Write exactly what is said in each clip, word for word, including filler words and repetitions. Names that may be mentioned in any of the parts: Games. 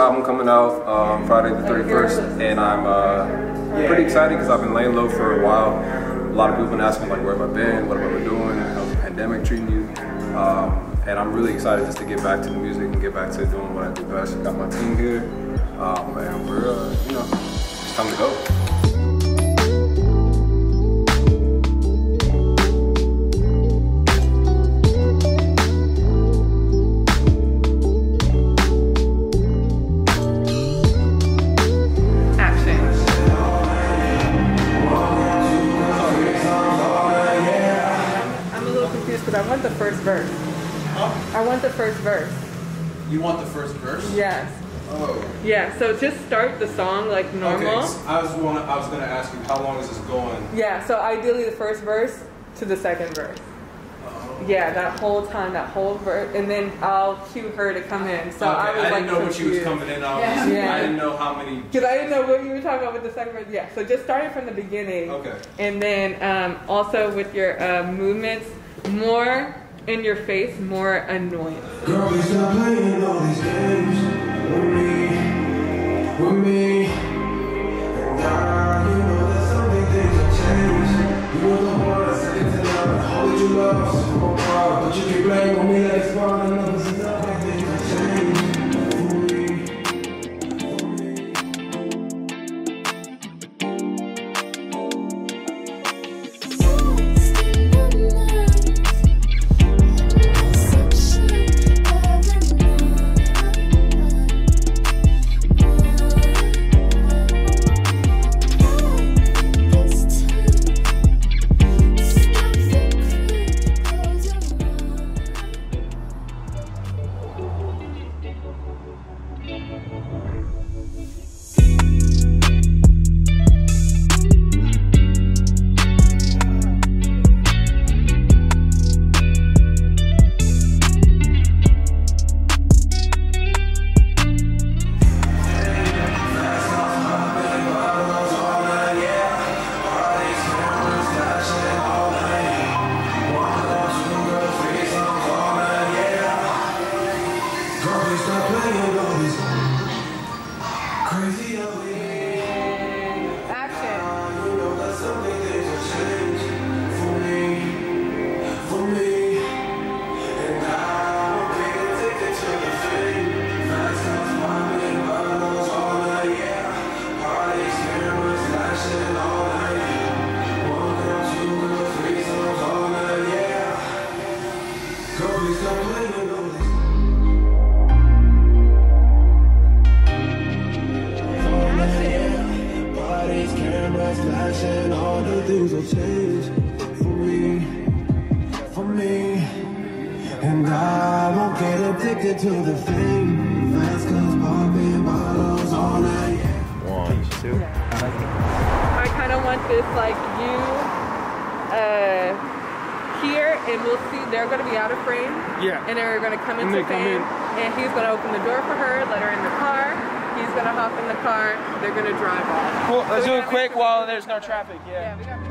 album coming out um, Friday the thirty-first, and I'm uh, pretty excited because I've been laying low for a while. A lot of people have been asking me, like, where have I been, what have I been doing, how's the pandemic treating you? Um, and I'm really excited just to get back to the music and get back to doing what I do best. Got my team here, um, and we're, uh, you know, it's time to go. But I want the first verse. Huh? I want the first verse. You want the first verse? Yes. Oh. Yeah. So just start the song like normal. Okay. So I was wanna, I was gonna ask you how long is this going? Yeah. So ideally the first verse to the second verse. Oh. Yeah. That whole time, that whole verse, and then I'll cue her to come in. So okay. I was I didn't like, know when she was coming in. I, was, yeah. Yeah. I didn't know how many. Because I didn't know what you were talking about with the second verse. Yeah. So just starting from the beginning. Okay. And then um, also with your uh, movements. More in your face, more annoying. Girl, you stop playing all these games with me, with me. And I, you know that some big things have changed. You were the one I said to love, hold you love, so far, but you keep playing with me like it's falling in love. All the things will change for me, for me. And I won't get addicted to the fame. Fast cars, popping bottles all night. One, two. Yeah. I kind of want this like you uh, here, and we'll see. They're going to be out of frame. Yeah. And they're going to come into fame. And he's going to open the door for her, let her in the car. He's gonna hop in the car, they're gonna drive off. Cool, let's so do it quick while there's no traffic, yeah. Yeah, we got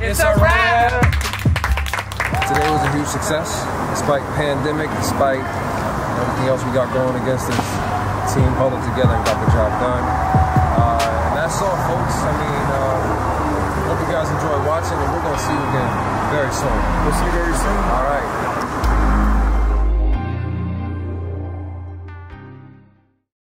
It's, it's a wrap! Today was a huge success, despite pandemic, despite everything else we got going against this team, held it together and got the job done. Uh, and that's all, folks. I mean, uh, hope you guys enjoy watching, and we're going to see you again very soon. We'll see you very soon. All right.